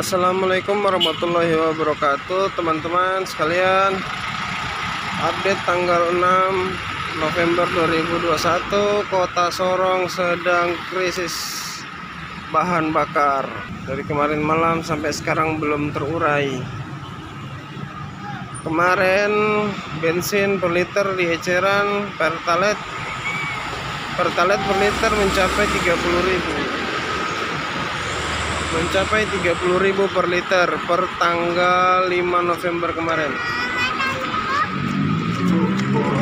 Assalamualaikum warahmatullahi wabarakatuh teman-teman sekalian. Update tanggal 6 November 2021, Kota Sorong sedang krisis bahan bakar. Dari kemarin malam sampai sekarang belum terurai. Kemarin bensin per liter di eceran Pertalite per liter mencapai 30.000 per liter per tanggal 5 November kemarin.